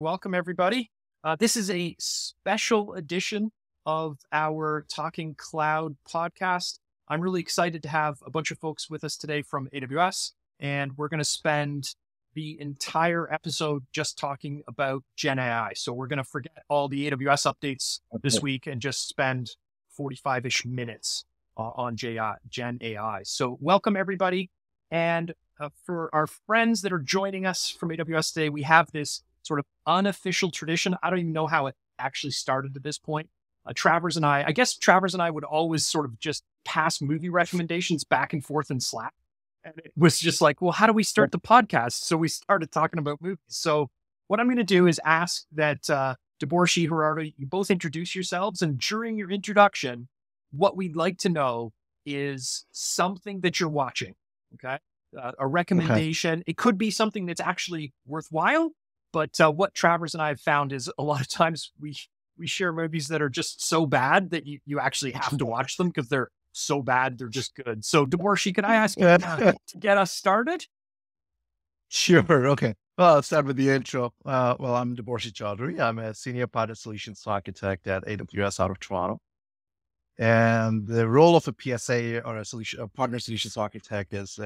Welcome, everybody. This is a special edition of our Talking Cloud podcast. I'm really excited to have a bunch of folks with us today from AWS, and we're going to spend the entire episode just talking about GenAI. So we're going to forget all the AWS updates this week and just spend 45-ish minutes on GenAI. So welcome, everybody. And for our friends that are joining us from AWS today, we have this sort of unofficial tradition. I don't even know how it actually started at this point. Travers and I would always sort of just pass movie recommendations back and forth in Slack. And it was just like, well, how do we start the podcast? So we started talking about movies. So what I'm going to do is ask that Deborshi, Gerardo, you both introduce yourselves. And during your introduction, what we'd like to know is something that you're watching. Okay. A recommendation. Okay. It could be something that's actually worthwhile. But what Travers and I have found is a lot of times we share movies that are just so bad that you actually have to watch them because they're so bad, they're just good. So Deborshi, can I ask you to get us started? Sure. Okay. Well, I'll start with the intro. Well, I'm Deborshi Chaudhry. I'm a Senior Product Solutions Architect at AWS out of Toronto. And the role of a PSA or a Partner Solutions Architect is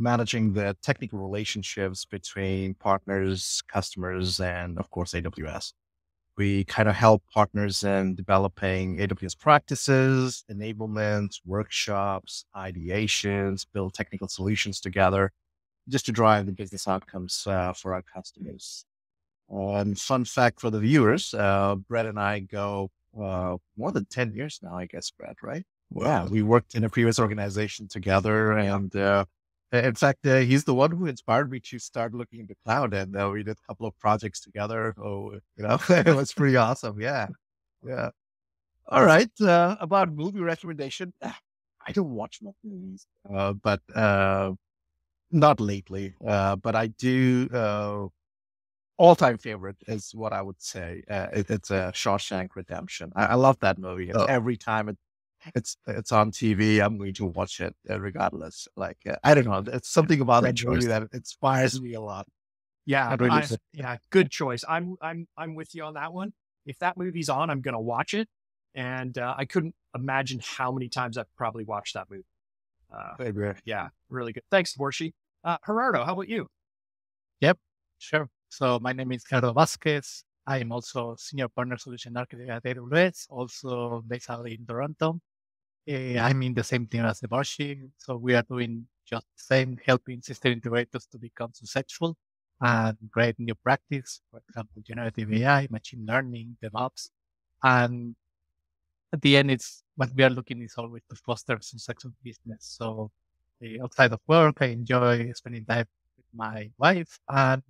managing the technical relationships between partners, customers, and of course, AWS. We kind of help partners in developing AWS practices, enablements, workshops, ideations, build technical solutions together just to drive the business outcomes for our customers. And fun fact for the viewers, Brett and I go more than 10 years now, I guess, Brett, right? Wow. Yeah, we worked in a previous organization together and in fact, he's the one who inspired me to start looking into cloud, and we did a couple of projects together. Oh, you know, it was pretty awesome. Yeah, yeah. All right. About movie recommendation, I don't watch much movies, but not lately. But I do. All-time favorite is what I would say. It's Shawshank Redemption. I love that movie. Oh. Every time it's on TV, I'm going to watch it regardless. Like, I don't know. It's something about that movie that inspires me a lot. Yeah. Yeah. Good choice. I'm with you on that one. If that movie's on, I'm going to watch it. And I couldn't imagine how many times I've probably watched that movie. Yeah. Really good. Thanks, Deborshi. Gerardo, how about you? Yep. Sure. So my name is Gerardo Vasquez. I am also Senior Partner Solution Architect at AWS, also based out in Toronto. I'm in the same team as Deborshi, so we are doing just the same, helping system integrators to become successful and create new practice, for example, generative AI, machine learning, DevOps. And at the end, it's what we are looking is always to foster successful business. So outside of work, I enjoy spending time with my wife and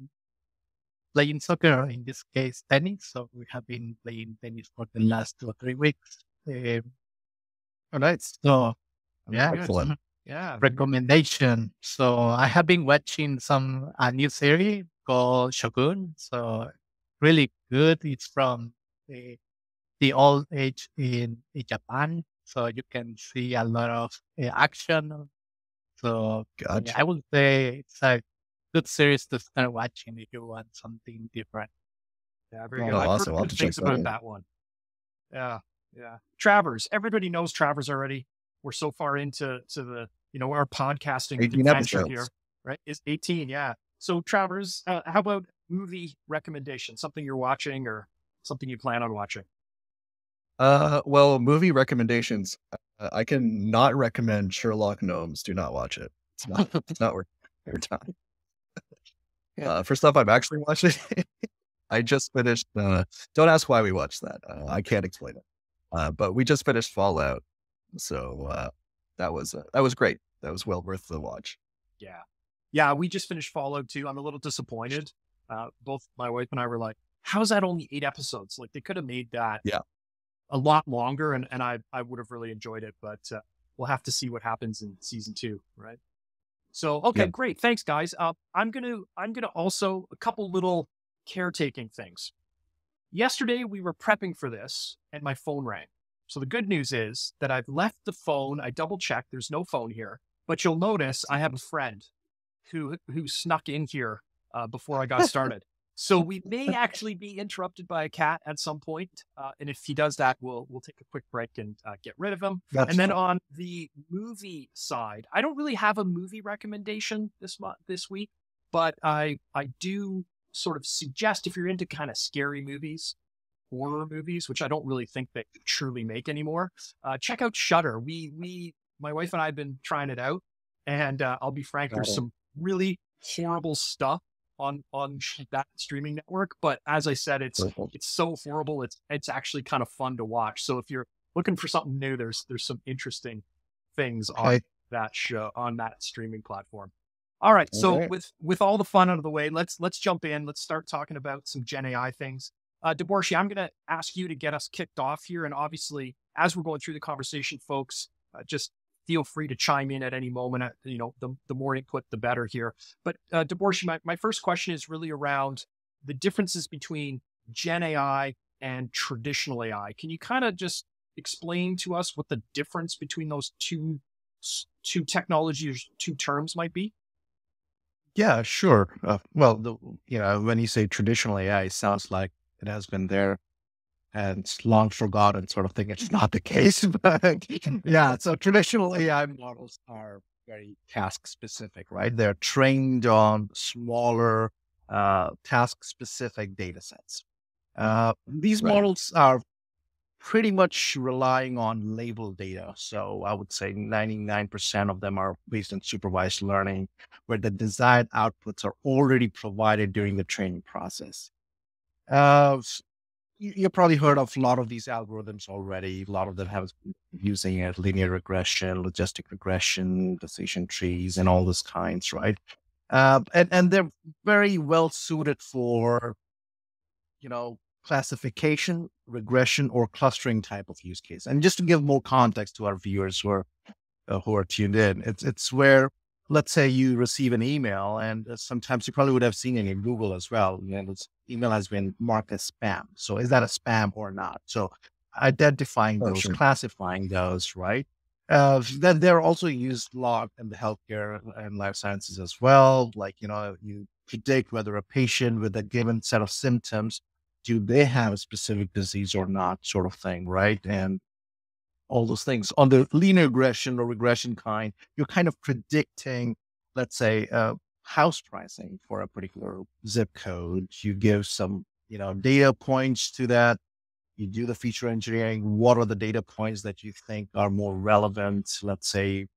playing soccer, in this case, tennis. So we have been playing tennis for the last 2 or 3 weeks. All right. So, yeah. Excellent. Yeah. Recommendation. So I have been watching a new series called Shogun. So really good. It's from the old age in Japan. So you can see a lot of action. So gotcha. I would say it's a good series to start watching if you want something different. Yeah, very good. Awesome. I'll have to check about that one. Yeah. Yeah. Travers. Everybody knows Travers already. We're so far into the, you know, our podcasting adventure here, right? It's 18. Yeah. So Travers, how about movie recommendation, something you're watching or something you plan on watching? Well, movie recommendations. I can not recommend Sherlock Gnomes. Do not watch it. It's not worth your time. Yeah. First off, I've actually watched it. I just finished. Don't ask why we watched that. I can't explain it. But we just finished Fallout, so that was great. That was well worth the watch. Yeah, yeah. We just finished Fallout 2. I'm a little disappointed. Both my wife and I were like, "How's that only 8 episodes? Like they could have made that a lot longer." And I would have really enjoyed it. But we'll have to see what happens in season 2, right? So okay, great. Thanks, guys. I'm gonna also a couple little caretaking things. Yesterday, we were prepping for this and my phone rang. So the good news is that I've left the phone. I double checked. There's no phone here, but you'll notice I have a friend who snuck in here before I got started. So we may actually be interrupted by a cat at some point. And if he does that, we'll take a quick break and get rid of him. That's and then fun. On the movie side, I don't really have a movie recommendation this week, but I do sort of suggest if you're into kind of scary movies, horror movies, which I don't really think they truly make anymore, check out Shudder. My wife and I have been trying it out, and I'll be frank, there's some really horrible stuff on that streaming network. But as I said, it's so horrible. It's actually kind of fun to watch. So if you're looking for something new, there's some interesting things on that show, on that streaming platform. All right. So with all the fun out of the way, let's jump in. Let's start talking about some Gen AI things. Deborshi, I'm going to ask you to get us kicked off here. And obviously, as we're going through the conversation, folks, just feel free to chime in at any moment. You know, the more input, the better here. But Deborshi, my first question is really around the differences between Gen AI and traditional AI. Can you kind of just explain to us what the difference between those two technologies, two terms might be? Yeah, sure. When you say traditional AI, it sounds like it has been there and it's long forgotten sort of thing. It's not the case, but yeah. So traditional AI models are very task specific, right? They're trained on smaller task specific data sets. These models are pretty much relying on labeled data. So I would say 99% of them are based on supervised learning, where the desired outputs are already provided during the training process. You've probably heard of a lot of these algorithms already. A lot of them have using it, linear regression, logistic regression, decision trees, and all those kinds, right? And they're very well suited for, classification, regression, or clustering type of use case. And just to give more context to our viewers who are tuned in, it's where, let's say you receive an email, and sometimes you probably would have seen it in Google as well. And this email has been marked as spam. So is that a spam or not? So identifying those, classifying those, right? Then they're also used a lot in the healthcare and life sciences as well. You predict whether a patient with a given set of symptoms, do they have a specific disease or not, sort of thing, right? And all those things. On the linear regression or regression kind, you're kind of predicting, let's say, house pricing for a particular zip code. You give some, data points to that. You do the feature engineering. What are the data points that you think are more relevant? Let's say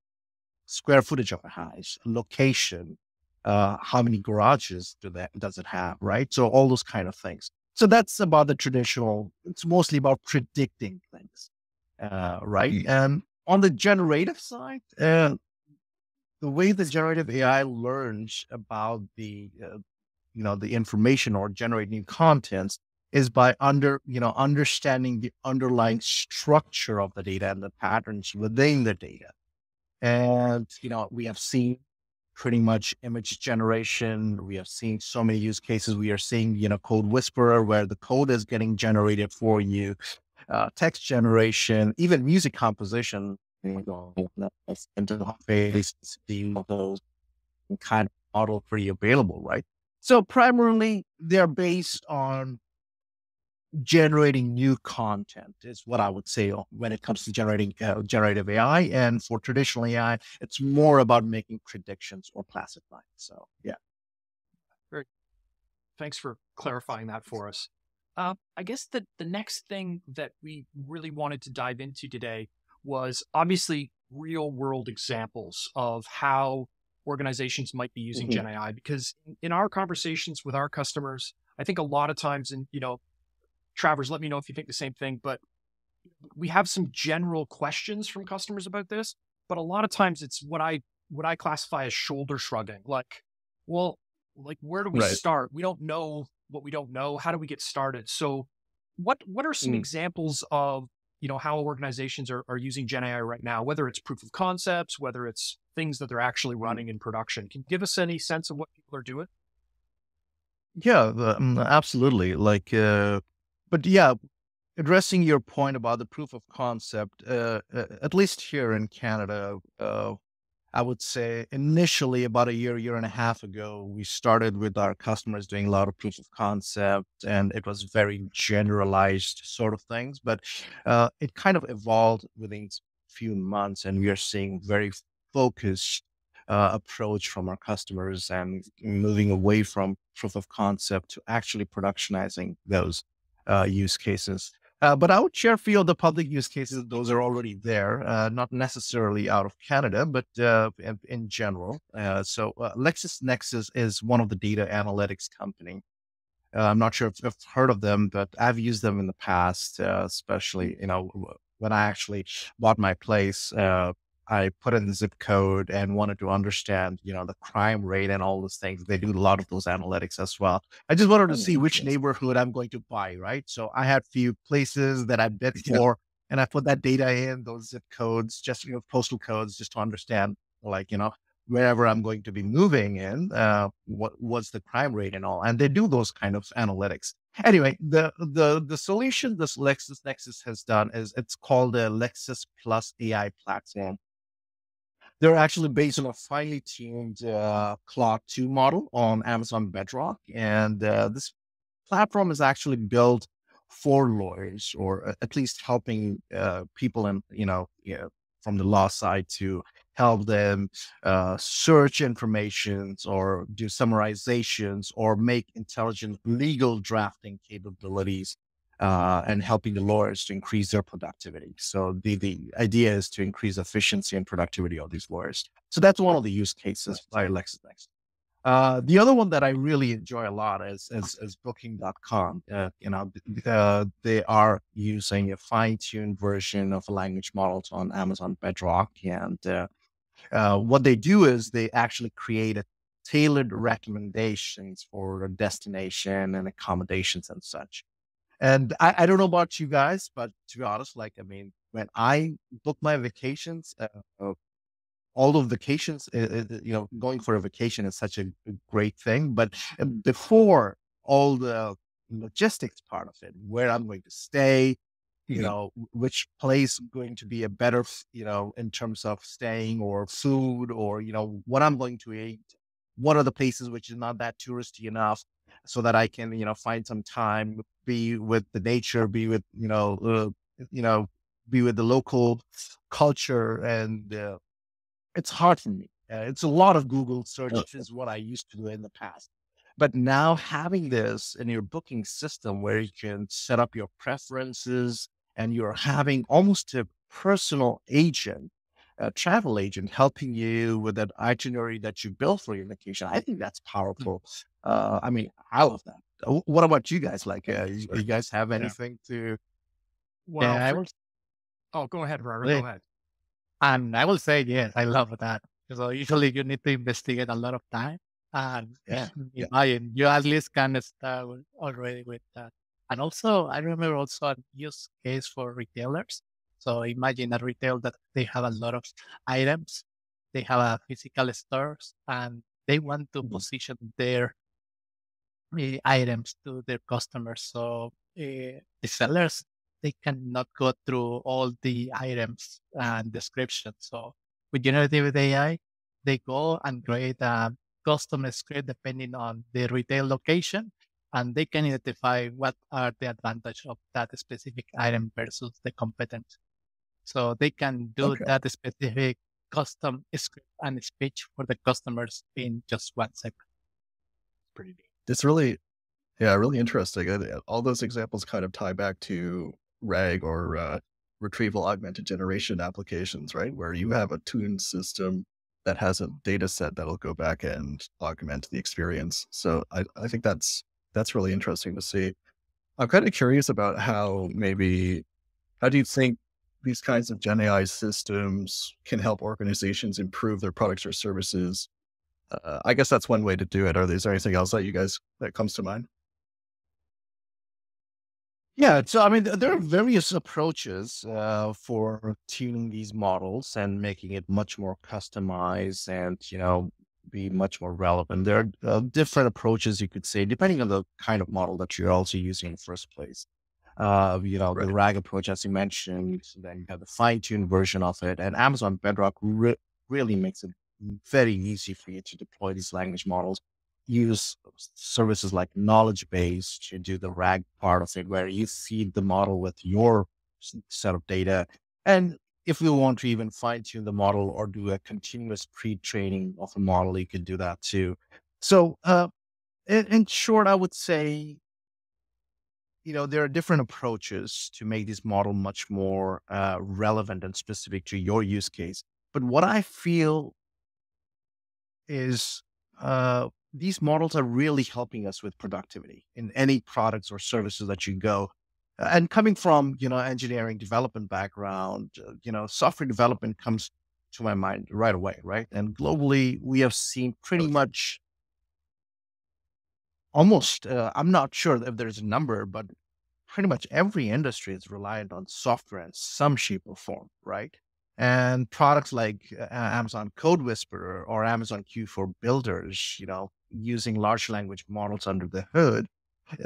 square footage of a house, location, how many garages does it have, right? So all those kind of things. So that's about the traditional. It's mostly about predicting things. Right. And on the generative side, the way the generative AI learns about the information or generate new contents is by understanding the underlying structure of the data and the patterns within the data. And, we have seen pretty much image generation. We have seen so many use cases. We are seeing, CodeWhisperer, where the code is getting generated for you. Text generation, even music composition, those kind of model pretty available, right? So primarily they're based on generating new content is what I would say when it comes to generating generative AI. And for traditional AI, it's more about making predictions or classifying. So yeah. Great. Thanks for clarifying that for us. I guess that the next thing that we really wanted to dive into today was obviously real world examples of how organizations might be using Gen AI, because in our conversations with our customers, I think a lot of times, and Travers, let me know if you think the same thing, but we have some general questions from customers about this, but a lot of times it's what I classify as shoulder shrugging. Where do we start? We don't know what we don't know. How do we get started? So what are some examples of, how organizations are using Gen AI right now, whether it's proof of concepts, whether it's things that they're actually running in production? Can you give us any sense of what people are doing? Yeah, absolutely. Addressing your point about the proof of concept, at least here in Canada, I would say initially about a year and a half ago, we started with our customers doing a lot of proof of concept, and it was very generalized sort of things, but it kind of evolved within a few months, and we are seeing very focused approach from our customers and moving away from proof of concept to actually productionizing those use cases. But I would share a few of the public use cases. Those are already there, not necessarily out of Canada, but in general. So LexisNexis is one of the data analytics company. I'm not sure if you've heard of them, but I've used them in the past, especially, you know, when I actually bought my place, I put in the zip code and wanted to understand, you know, the crime rate and all those things. They do a lot of those analytics as well. I just wanted to see which neighborhood I'm going to buy, right? So I had a few places that I bid for, and I put that data in, those zip codes, just, you know, postal codes, just to understand, like, you know, wherever I'm going to be moving in, what's the crime rate and all. And they do those kind of analytics. Anyway, the solution this LexisNexis has done is it's called a Lexis+AI platform. They're actually based on a finely tuned Claude 2 model on Amazon Bedrock. And this platform is actually built for lawyers, or at least helping people in, from the law side to help them search informations or do summarizations or make intelligent legal drafting capabilities. And helping the lawyers to increase their productivity. So the idea is to increase efficiency and productivity of these lawyers. So that's one of the use cases by LexisNexis. The other one that I really enjoy a lot is Booking.com. They are using a fine-tuned version of language models on Amazon Bedrock. And what they do is they actually create tailored recommendations for a destination and accommodations and such. And I don't know about you guys, but to be honest, when I book my vacations, all of vacations, going for a vacation is such a great thing. But before all the logistics part of it, where I'm going to stay, which place going to be a better, in terms of staying or food or, what I'm going to eat, what are the places which is not that touristy enough, so that I can, find some time, be with the nature, be with, be with the local culture. And it's hard for me. It's a lot of Google searches, what I used to do in the past. But now having this in your booking system where you can set up your preferences and you're having almost a personal agent, a travel agent, helping you with that itinerary that you built for your vacation. I think that's powerful. I love that. What about you guys? You guys have anything to? Well, go ahead, Robert. Go ahead. And I will say, yes, I love that. So usually you need to investigate a lot of time. And you at least can start already with that. And also, I remember also a use case for retailers. So imagine a retail that they have a lot of items. They have a physical stores, and they want to position their items to their customers. So the sellers, they cannot go through all the items and descriptions. So with generative AI, they go and create a custom script depending on the retail location, and they can identify what are the advantage of that specific item versus the competence. So they can do that specific custom script and speech for the customers in just 1 second. It's pretty neat. It's really, really interesting. All those examples kind of tie back to RAG, or retrieval augmented generation applications, right? Where you have a tuned system that has a data set that'll go back and augment the experience. So I think that's really interesting to see. I'm kind of curious about how do you think these kinds of GenAI systems can help organizations improve their products or services? I guess that's one way to do it. Is there anything else that comes to mind? Yeah. So, there are various approaches for tuning these models and making it much more customized and, be much more relevant. There are different approaches, you could say, depending on the kind of model that you're also using in the first place. The RAG approach, as you mentioned, then you have the fine-tuned version of it, and Amazon Bedrock really makes it very easy for you to deploy these language models. Use services like knowledge base to do the RAG part of it, where you feed the model with your set of data. And if you want to even fine tune the model or do a continuous pre-training of a model, you can do that too. So in short, I would say, you know, there are different approaches to make this model much more relevant and specific to your use case. But what I feel is these models are really helping us with productivity in any products or services that you go. And coming from, you know, engineering development background, you know, software development comes to my mind right away, right? And globally, we have seen pretty much almost, I'm not sure if there's a number, but pretty much every industry is reliant on software in some shape or form, right? And products like Amazon CodeWhisperer or Amazon Q for builders, you know, using large language models under the hood,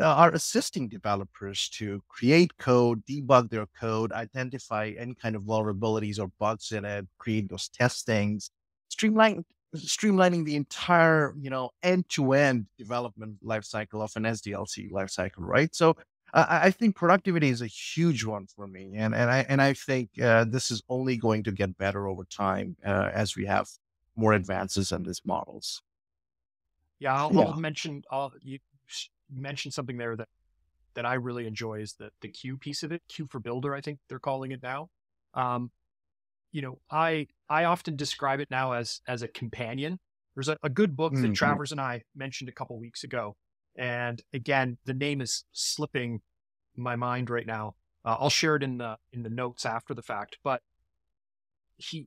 are assisting developers to create code, debug their code, identify any kind of vulnerabilities or bugs in it, create those testings, streamlining the entire, you know, end-to-end development lifecycle of an SDLC lifecycle, right? So I think productivity is a huge one for me. And I think this is only going to get better over time as we have more advances in these models. Yeah, I'll mention, you mentioned something there that I really enjoy is the Q piece of it, Q for Builder, I think they're calling it now. You know, I often describe it now as a companion. There's a good book that Travers and I mentioned a couple of weeks ago. And again, the name is slipping my mind right now. I'll share it in the notes after the fact, but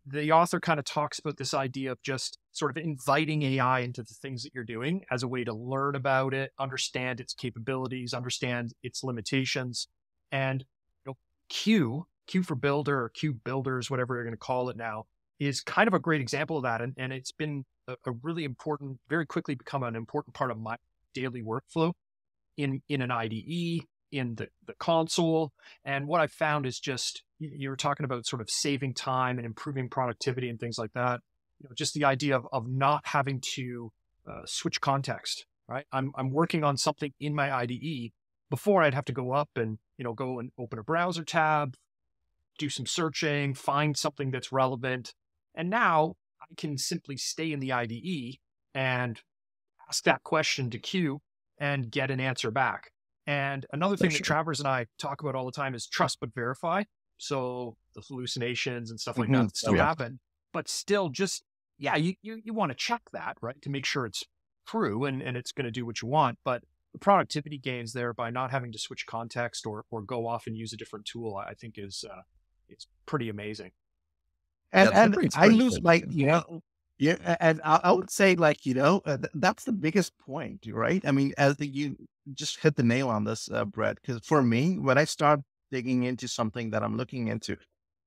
the author kind of talks about this idea of just sort of inviting AI into the things that you're doing as a way to learn about it, understand its capabilities, understand its limitations. And you know, Q for Builder or Q Builders, whatever you're going to call it now, is kind of a great example of that. And it's been a really important, very quickly become an important part of my daily workflow in an IDE, in the console. And what I've found is just, you were talking about sort of saving time and improving productivity and things like that. You know, just the idea of not having to switch context, right? I'm working on something in my IDE. Before I'd have to go up and, you know, go and open a browser tab, do some searching, find something that's relevant. And now I can simply stay in the IDE and ask that question to Q and get an answer back. And another thing that Travers and I talk about all the time is trust but verify. So the hallucinations and stuff like that still happen, but still just, you want to check that, right? To make sure it's true and it's going to do what you want. But the productivity gains there by not having to switch context or go off and use a different tool, I think is it's pretty amazing. And I lose my, you know, yeah, and I would say, like, you know, that's the biggest point, right? I mean, you just hit the nail on this, Brett, because for me, when I start digging into something that I'm looking into,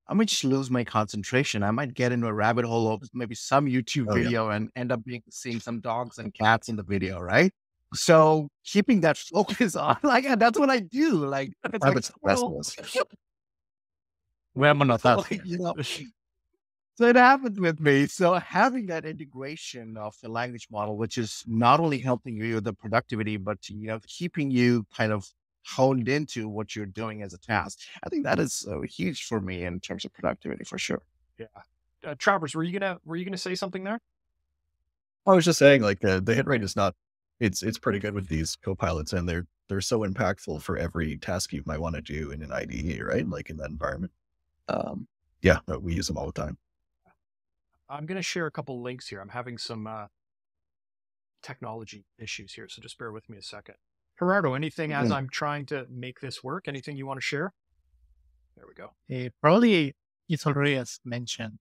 I might just lose my concentration. I might get into a rabbit hole of maybe some YouTube video and end up seeing some dogs and cats in the video, right? So keeping that focus on, like, that's what I do. Like, it's you know. So it happened with me. So having that integration of the language model, which is not only helping you with the productivity, but, you know, keeping you kind of honed into what you're doing as a task. I think that is huge for me in terms of productivity, for sure. Yeah. Travers, were you gonna say something there? I was just saying, like, the hit rate is not, it's pretty good with these copilots, and they're so impactful for every task you might want to do in an IDE, right? Like in that environment. Yeah, we use them all the time. I'm going to share a couple links here. I'm having some technology issues here, so just bear with me a second. Gerardo, anything as I'm trying to make this work? Anything you want to share? There we go. Probably it's already as mentioned.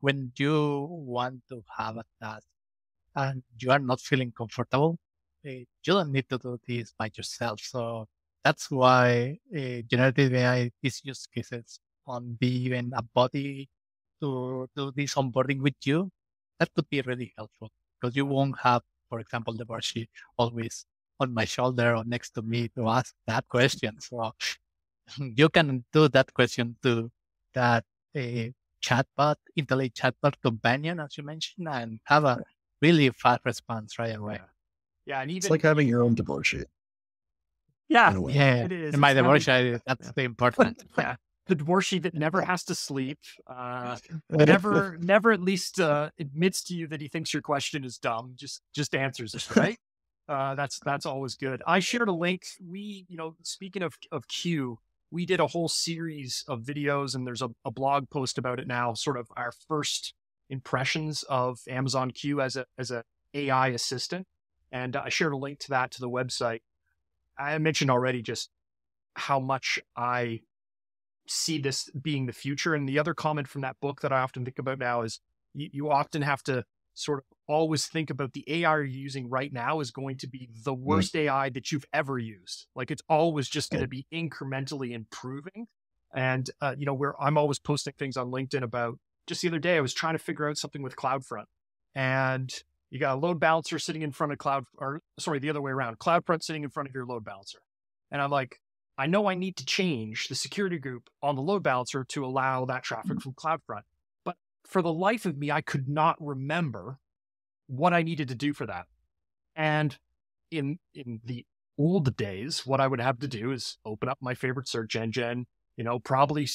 When you want to have a task and you are not feeling comfortable, you don't need to do this by yourself. So that's why generative AI is use cases on being even a body to do this onboarding with you, that could be really helpful because you won't have, for example, Deborshi always on my shoulder or next to me to ask that question. So you can do that question to that chatbot, intelligent chatbot companion, as you mentioned, and have a really fast response right away. Yeah, and even it's like having your own Deborshi. Yeah, it is. And my Deborshi, that's the important. Yeah, the Deborshi that never has to sleep, never at least admits to you that he thinks your question is dumb. Just answers it, right? That's always good. I shared a link. We, speaking of Q, we did a whole series of videos, and there's a blog post about it now. Sort of our first impressions of Amazon Q as a AI assistant, and I shared a link to that to the website. I mentioned already just how much I see this being the future. And the other comment from that book that I often think about now is you often have to sort of always think about the AI you're using right now is going to be the worst AI that you've ever used. Like it's always just going to be incrementally improving. And, where I'm always posting things on LinkedIn about, just the other day, I was trying to figure out something with CloudFront, and you got a load balancer sitting in front of CloudFront sitting in front of your load balancer. And I'm like, I know I need to change the security group on the load balancer to allow that traffic from CloudFront. But for the life of me, I could not remember what I needed to do for that. And in the old days, what I would have to do is open up my favorite search engine, probably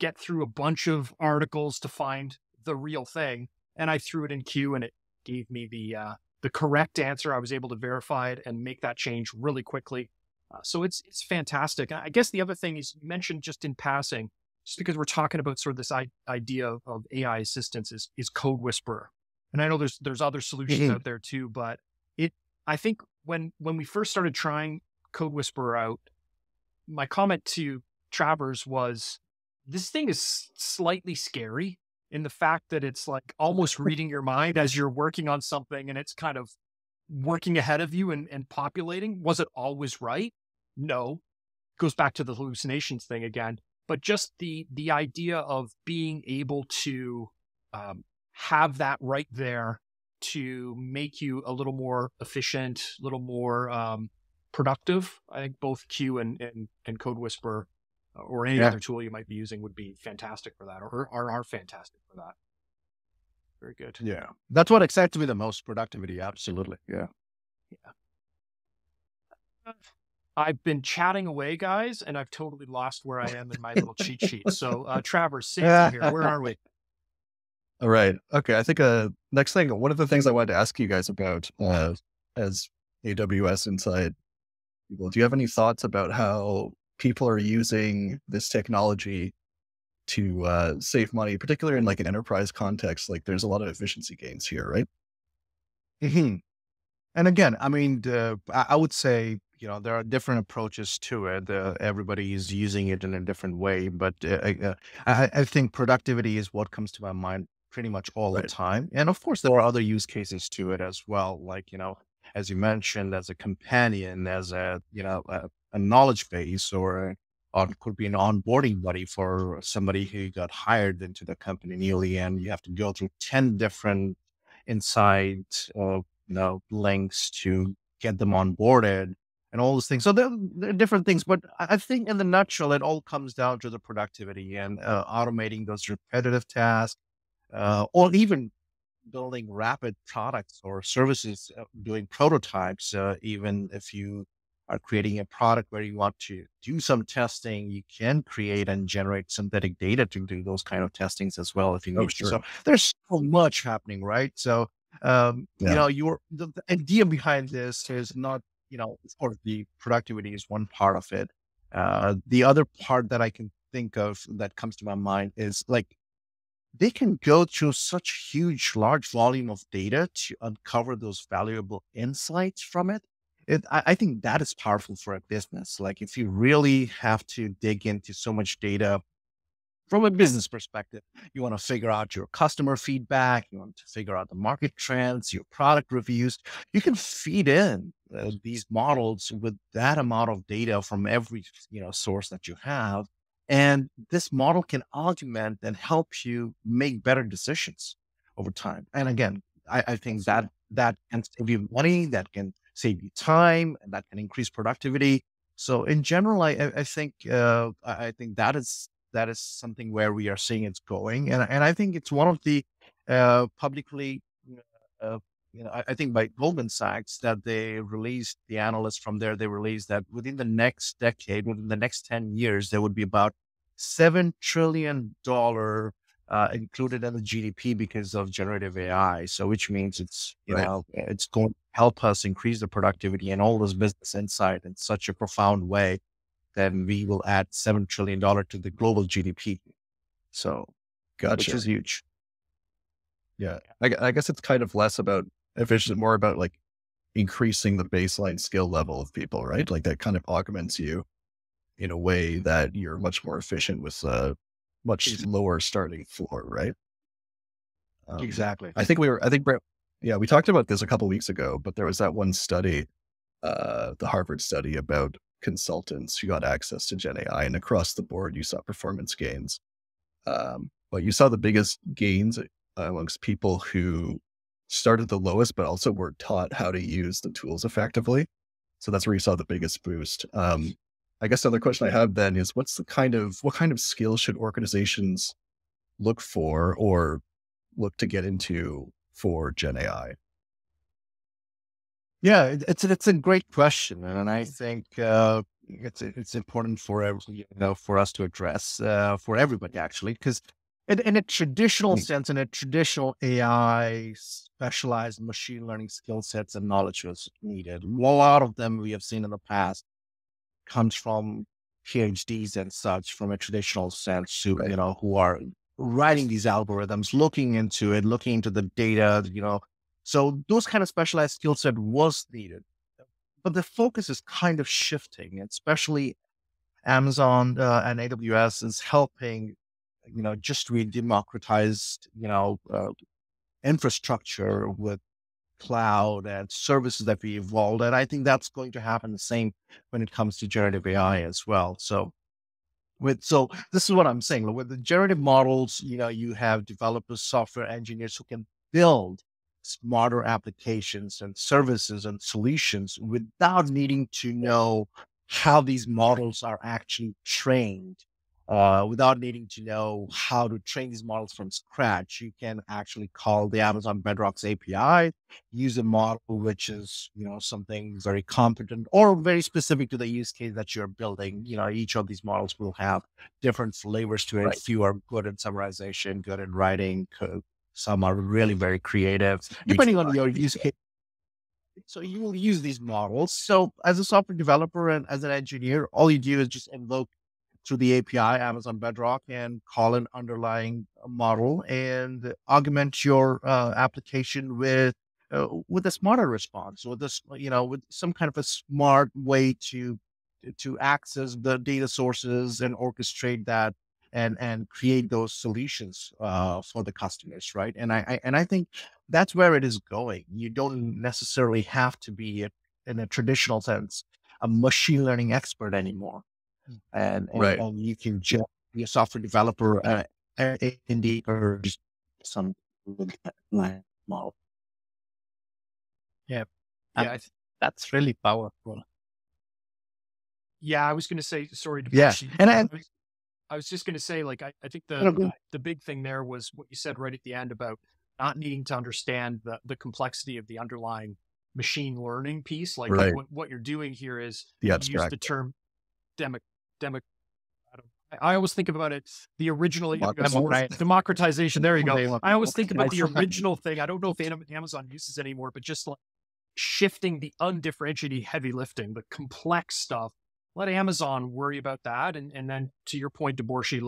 get through a bunch of articles to find the real thing. And I threw it in Q, and it gave me the correct answer. I was able to verify it and make that change really quickly. So it's fantastic. And I guess the other thing is, you mentioned just in passing, just because we're talking about sort of this idea of AI assistance, is CodeWhisperer. And I know there's other solutions out there too, but I think when we first started trying CodeWhisperer out, my comment to Travers was, this thing is slightly scary in the fact that it's like almost reading your mind as you're working on something, and it's kind of working ahead of you and populating. Was it always right? No. It goes back to the hallucinations thing again. But just the idea of being able to have that right there to make you a little more efficient, a little more productive. I think both Q and CodeWhisperer, or any other tool you might be using, would be fantastic for that, or are fantastic for that. Very good. Yeah. That's what excites me the most, productivity. Absolutely. Yeah. I've been chatting away, guys, and I've totally lost where I am in my little cheat sheet. So Travers, save me here. Where are we? All right. Okay. I think next thing, one of the things I wanted to ask you guys about as AWS Inside people, do you have any thoughts about how people are using this technology to save money, particularly in like an enterprise context? Like there's a lot of efficiency gains here, right? Mm-hmm. And again, I mean, I would say, there are different approaches to it. Everybody is using it in a different way, but I think productivity is what comes to my mind pretty much all the time. And of course there are other use cases to it as well. Like, as you mentioned, as a companion, as a knowledge base, or could be an onboarding buddy for somebody who got hired into the company newly, and you have to go through 10 different inside links to get them onboarded and all those things. So there are different things, but I think in the nutshell, it all comes down to the productivity and automating those repetitive tasks, or even building rapid products or services, doing prototypes. Even if you are creating a product where you want to do some testing, you can create and generate synthetic data to do those kind of testings as well, if you need to. So there's so much happening, right? So, the idea behind this is not, or the productivity is one part of it. The other part that I can think of that comes to my mind is like, they can go through such large volume of data to uncover those valuable insights from it. I think that is powerful for a business. Like if you really have to dig into so much data from a business perspective, you want to figure out your customer feedback, you want to figure out the market trends, your product reviews, you can feed in these models with that amount of data from every, source that you have. And this model can augment and help you make better decisions over time. And again, I think that can save you money, that can save you time, and that can increase productivity. So in general, I think that is that is something where we are seeing it's going. And I think it's one of the publicly, I think by Goldman Sachs, that they released the analysts from there, they released that within the next decade, within the next 10 years, there would be about $7 trillion included in the GDP because of generative AI. So which means it's, it's going to help us increase the productivity and all this business insight in such a profound way. Then we will add $7 trillion to the global GDP. So, gotcha. Which is huge. Yeah. I guess it's kind of less about efficient, more about like increasing the baseline skill level of people, right? Like that kind of augments you in a way that you're much more efficient with a much lower starting floor, right? Exactly. I think Brett, yeah, we talked about this a couple of weeks ago, but there was that one study, the Harvard study about consultants who got access to GenAI, and across the board, you saw performance gains. But you saw the biggest gains amongst people who started the lowest, but also were taught how to use the tools effectively. So that's where you saw the biggest boost. I guess another question I have then is what kind of skills should organizations look for or look to get into for GenAI? Yeah, it's a great question, and I think it's important for us to address for everybody actually, because in a traditional sense, in a traditional AI specialized machine learning skill sets and knowledge was needed. A lot of them we have seen in the past comes from PhDs and such, from a traditional sense, who who are writing these algorithms, looking into the data, So those kind of specialized skill set was needed, but the focus is kind of shifting, especially Amazon and AWS is helping, just redemocratize, infrastructure with cloud and services that we evolved. And I think that's going to happen the same when it comes to generative AI as well. So this is what I'm saying. With the generative models, you have developers, software engineers who can build smarter applications and services and solutions without needing to know how these models are actually trained, without needing to know how to train these models from scratch. You can actually call the Amazon Bedrock's API, use a model which is, something very competent or very specific to the use case that you're building. Each of these models will have different flavors to it. Right. Few are good in summarization, good in writing code. Some are really very creative, depending on your use case. So you will use these models. So as a software developer and as an engineer, all you do is just invoke through the API, Amazon Bedrock, and call an underlying model and augment your application with a smarter response, or this, with some kind of a smart way to access the data sources and orchestrate that. And create those solutions for the customers, right? And I think that's where it is going. You don't necessarily have to be, in a traditional sense, a machine learning expert anymore, and you can just be a software developer, indeed, or some model. Yeah, that's really powerful. Yeah, I was going to say sorry. I was just going to say, I think the big thing there was what you said right at the end about not needing to understand the complexity of the underlying machine learning piece. What you're doing here is you use the term I always think about it, the original democratization. There you go. I always think about the original thing. I don't know if Amazon uses it anymore, but just like shifting the undifferentiated heavy lifting, the complex stuff. Let Amazon worry about that. And then to your point, Deborshi,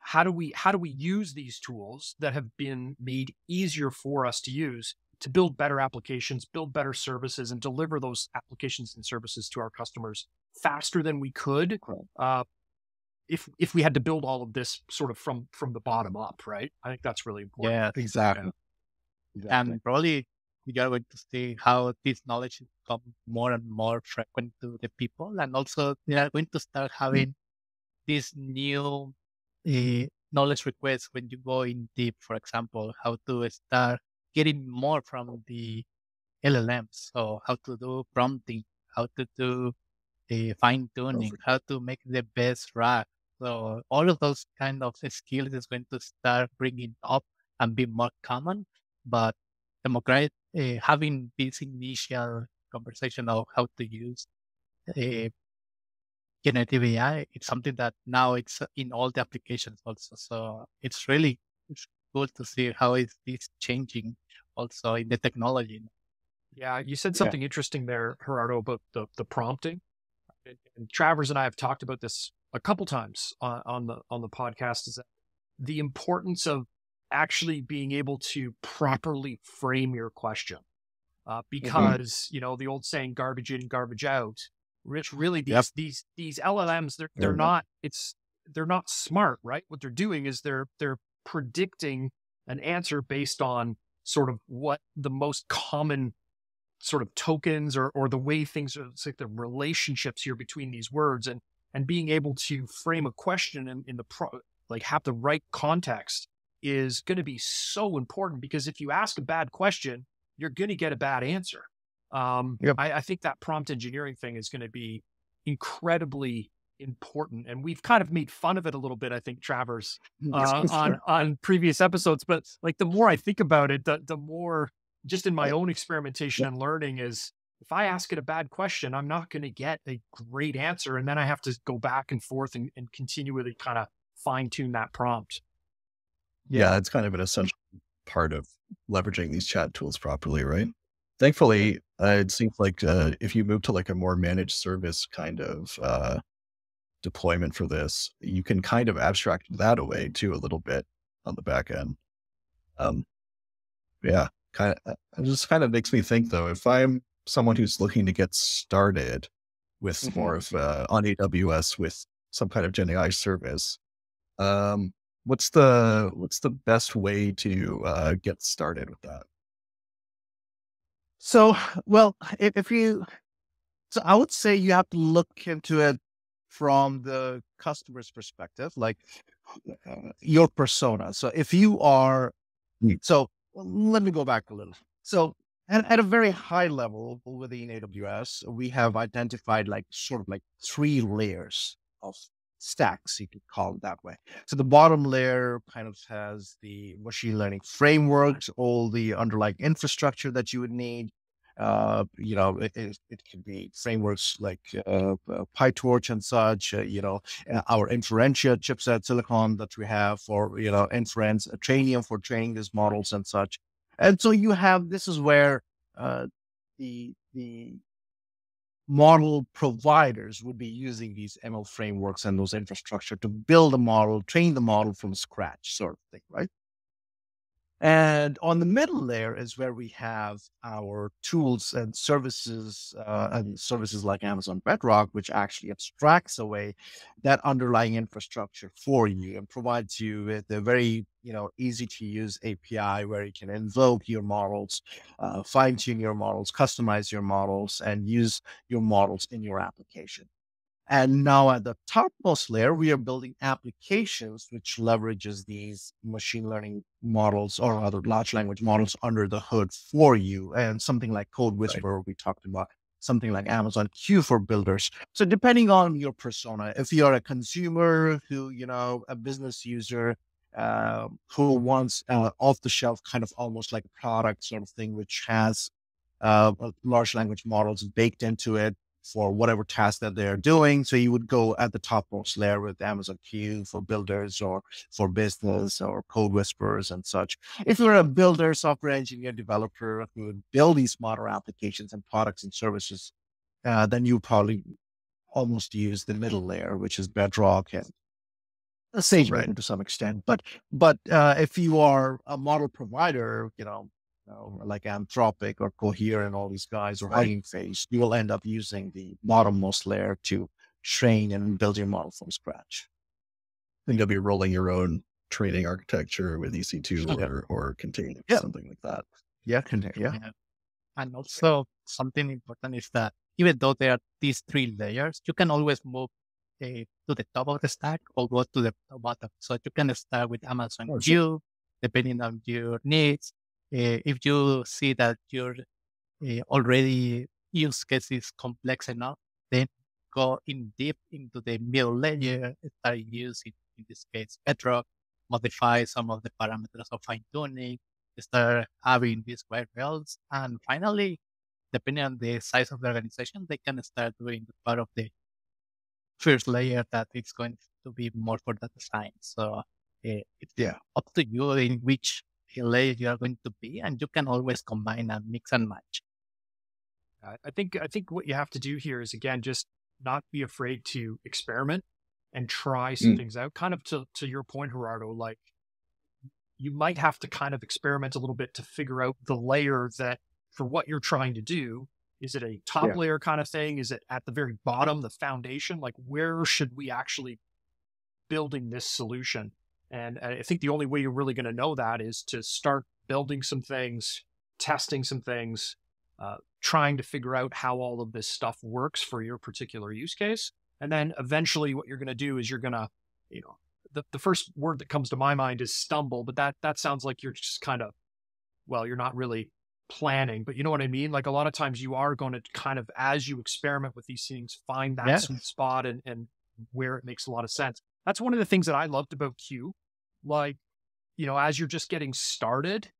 how do we use these tools that have been made easier for us to use to build better applications, build better services, and deliver those applications and services to our customers faster than we could if we had to build all of this sort of from the bottom up, right? I think that's really important. Yeah, exactly. And probably we got to see how this knowledge has become more and more frequent to the people. And also they are going to start having these new knowledge requests when you go in deep, for example, how to start getting more from the LLMs. So how to do prompting, how to do fine tuning, how to make the best RAG, So all of those kind of skills is going to start bringing up and be more common. But having this initial conversation of how to use generative AI, it's something that now it's in all the applications also. So it's really cool to see how is this changing also in the technology. Yeah, you said something interesting there, Gerardo, about the prompting. And Travers and I have talked about this a couple times on the podcast, is that the importance of actually being able to properly frame your question, because you know, the old saying, garbage in, garbage out. Rich, really, these LLMs, they're not smart, right? What they're doing is they're predicting an answer based on sort of what the most common sort of tokens or the way things are, it's like the relationships here between these words, and being able to frame a question and have the right context is going to be so important, because if you ask a bad question, you're going to get a bad answer. I think that prompt engineering thing is going to be incredibly important. And we've kind of made fun of it a little bit, I think, Travers, on previous episodes. But like, the more I think about it, the more, just in my own experimentation and learning, is if I ask it a bad question, I'm not going to get a great answer. And then I have to go back and forth and continually kind of fine tune that prompt. Yeah, it's kind of an essential part of leveraging these chat tools properly, right? Thankfully, it seems like if you move to like a more managed service kind of deployment for this, you can kind of abstract that away too a little bit on the back end. It just kind of makes me think, though, if I'm someone who's looking to get started with more of on AWS with some kind of GenAI service, what's the best way to get started with that? So, I would say you have to look into it from the customer's perspective, like your persona. So if you are, let me go back a little. So at a very high level within AWS, we have identified like sort of like three layers of stacks, you could call it that way. So the bottom layer kind of has the machine learning frameworks, all the underlying infrastructure that you would need. It could be frameworks like PyTorch and such, our inferentia chipset silicon that we have for, inference, Trainium for training these models and such. And so you have, this is where the model providers would be using these ML frameworks and those infrastructure to build a model, train the model from scratch sort of thing, right? And on the middle layer is where we have our tools and services like Amazon Bedrock, which actually abstracts away that underlying infrastructure for you and provides you with a very, easy to use API where you can invoke your models, fine tune your models, customize your models, and use your models in your application. And now at the topmost layer, we are building applications which leverages these machine learning models or other large language models under the hood for you. And something like CodeWhisperer, we talked about, something like Amazon Q for builders. So depending on your persona, if you're a consumer who, a business user who wants off the shelf, kind of almost like a product sort of thing, which has large language models baked into it, for whatever task that they're doing. So you would go at the topmost layer with Amazon Q for builders or for business or code whisperers and such. If you're a builder, software engineer, developer who would build these model applications and products and services, then you probably almost use the middle layer, which is Bedrock and SageMaker to some extent. But if you are a model provider, like Anthropic or Cohere and all these guys, or Hugging Face, you will end up using the bottommost layer to train and build your model from scratch. And you'll be rolling your own training architecture with EC2 or containers, something like that. Yeah, containers. Yeah. And also something important is that even though there are these three layers, you can always move to the top of the stack or go to the bottom. So you can start with Amazon Q, depending on your needs. If you see that your already use case is complex enough, then go in deep into the middle layer, start using, in this case, Bedrock, modify some of the parameters of fine-tuning, start having these guide rails, and finally, depending on the size of the organization, they can start doing the part of the first layer that it's going to be more for data science. So it's up to you in which layer you are going to be, and you can always combine and mix and match. I think what you have to do here is, again, just not be afraid to experiment and try some things out. Kind of to your point, Gerardo, like you might have to kind of experiment a little bit to figure out the layer that for what you're trying to do. Is it a top layer kind of thing? Is it at the very bottom, the foundation? Like, where should we actually building this solution? And I think the only way you're really going to know that is to start building some things, testing some things, trying to figure out how all of this stuff works for your particular use case. And then eventually what you're going to do is you're going to, you know, the first word that comes to my mind is stumble, but that sounds like you're just kind of, well, you're not really planning, but you know what I mean? Like a lot of times you are going to kind of, as you experiment with these things, find that sweet spot and where it makes a lot of sense. That's one of the things that I loved about Q. Like, you know, as you're just getting started,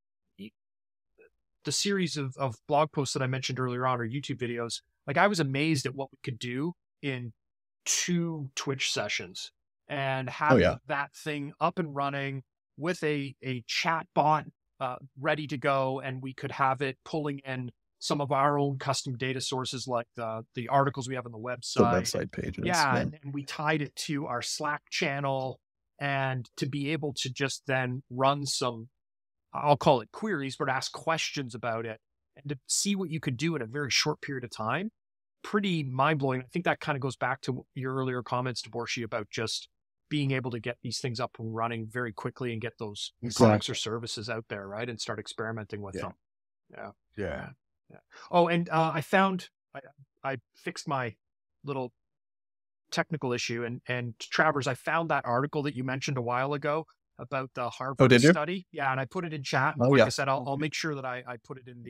the series of blog posts that I mentioned earlier on, or YouTube videos, like I was amazed at what we could do in 2 Twitch sessions and having that thing up and running with a chat bot ready to go. And we could have it pulling in some of our own custom data sources, like the articles we have on the website. The website pages. Yeah. And we tied it to our Slack channel, and to be able to just then run some, I'll call it queries, but ask questions about it and to see what you could do in a very short period of time. Pretty mind-blowing. I think that kind of goes back to your earlier comments, Deborshi, about just being able to get these things up and running very quickly and get those products or services out there, right? And start experimenting with them. Yeah. Oh, and I found, I fixed my little technical issue. And Travers, I found that article that you mentioned a while ago about the Harvard study. Yeah. And I put it in chat. Like I said, I'll make sure that I put it in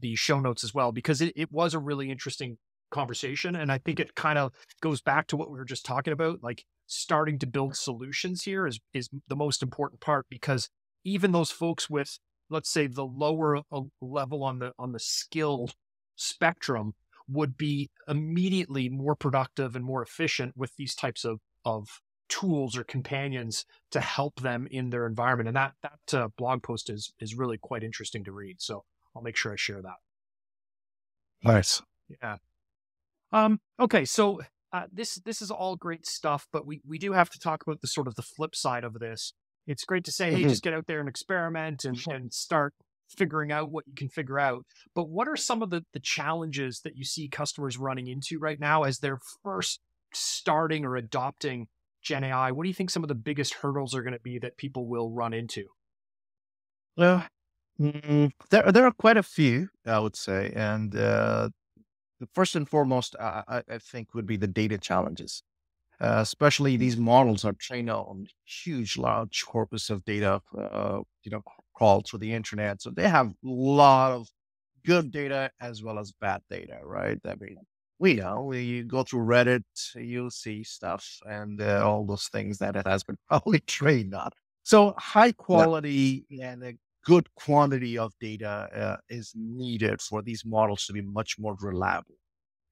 the show notes as well, because it was a really interesting conversation. And I think it kind of goes back to what we were just talking about, like starting to build solutions here is the most important part, because even those folks with, let's say, the lower level on the skill spectrum would be immediately more productive and more efficient with these types of tools or companions to help them in their environment. And that blog post is really quite interesting to read. So I'll make sure I share that. Nice. Yeah. Okay. So this is all great stuff, but we do have to talk about the sort of the flip side of this. It's great to say, hey, just get out there and experiment and start figuring out what you can figure out. But what are some of the challenges that you see customers running into right now as they're first starting or adopting GenAI? What do you think some of the biggest hurdles are going to be that people will run into? Well, there are quite a few, I would say. And the first and foremost, I think, would be the data challenges. Especially these models are trained on huge, large corpus of data, crawled through the internet. So they have a lot of good data as well as bad data, right? I mean, we know, you go through Reddit, you'll see stuff and all those things that it has been probably trained on. So high quality and a good quantity of data is needed for these models to be much more reliable.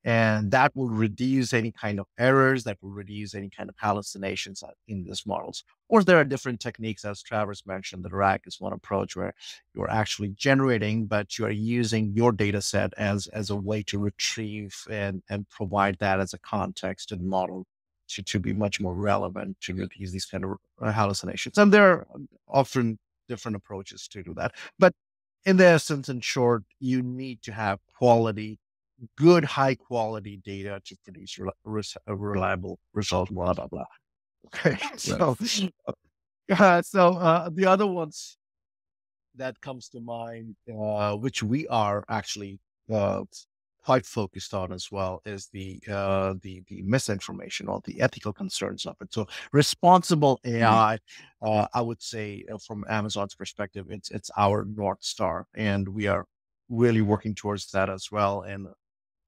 And that will reduce any kind of errors, that will reduce any kind of hallucinations in these models. Of course, there are different techniques, as Travers mentioned. The rack is one approach where you're actually generating, but you are using your data set as a way to retrieve and provide that as a context and model to be much more relevant to reduce these kind of hallucinations. And there are often different approaches to do that. But in the essence, in short, you need to have quality, good, high quality data to produce a reliable result, blah, blah, blah. Okay. So the other ones that comes to mind, which we are actually quite focused on as well, is the misinformation or the ethical concerns of it. So responsible AI, I would say, from Amazon's perspective, it's our North Star, and we are really working towards that as well. And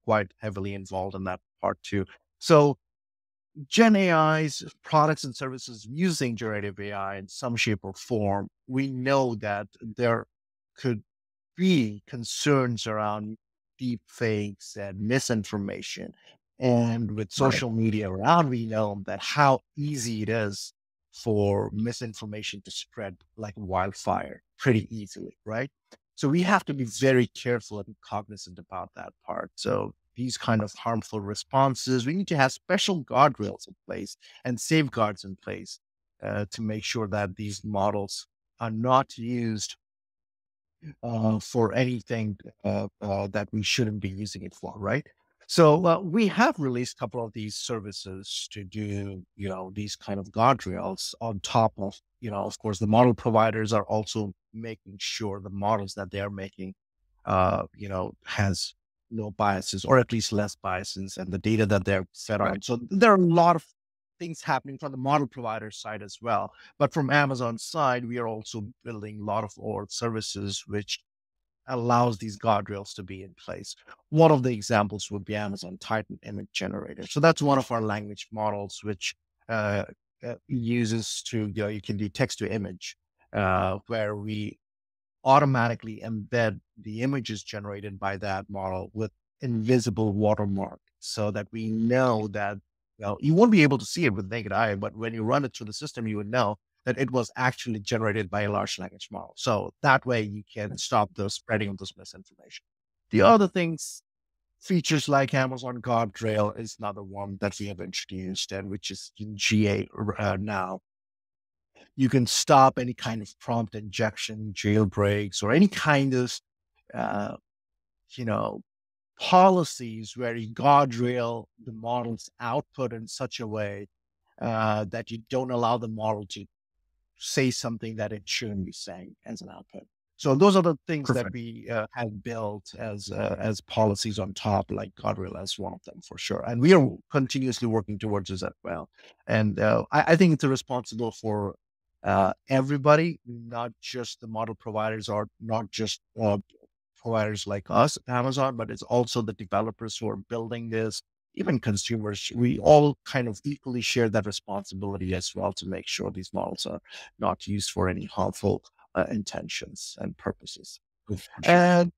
quite heavily involved in that part two. So Gen AI's products and services using generative AI in some shape or form, we know that there could be concerns around deep fakes and misinformation. And with social media around, we know that how easy it is for misinformation to spread like wildfire pretty easily, right? So we have to be very careful and cognizant about that part. So these kind of harmful responses, we need to have special guardrails in place and safeguards in place to make sure that these models are not used for anything that we shouldn't be using it for, right? So we have released a couple of these services to do, you know, these kind of guardrails on top of, you know, of course, the model providers are also making sure the models that they are making, you know, has no biases or at least less biases and the data that they're fed on. So there are a lot of things happening from the model provider side as well. But from Amazon's side, we are also building a lot of our services, which allows these guardrails to be in place. One of the examples would be Amazon Titan image generator. So that's one of our language models, which uses to, you know, you can do text to image, where we automatically embed the images generated by that model with invisible watermark so that we know that, well, you won't be able to see it with naked eye, but when you run it through the system, you would know that it was actually generated by a large language model. So that way you can stop the spreading of this misinformation. The other things, features like Amazon Guardrail is another one that we have introduced and which is in GA now. You can stop any kind of prompt injection, jailbreaks, or any kind of, you know, policies where you guardrail the model's output in such a way that you don't allow the model to say something that it shouldn't be saying as an output. So those are the things that we have built as policies on top, like guardrail as one of them for sure. And we are continuously working towards this as well. And I think it's responsible for everybody, not just the model providers or not just providers like us at Amazon, but it's also the developers who are building this, even consumers. We all kind of equally share that responsibility as well to make sure these models are not used for any harmful intentions and purposes. And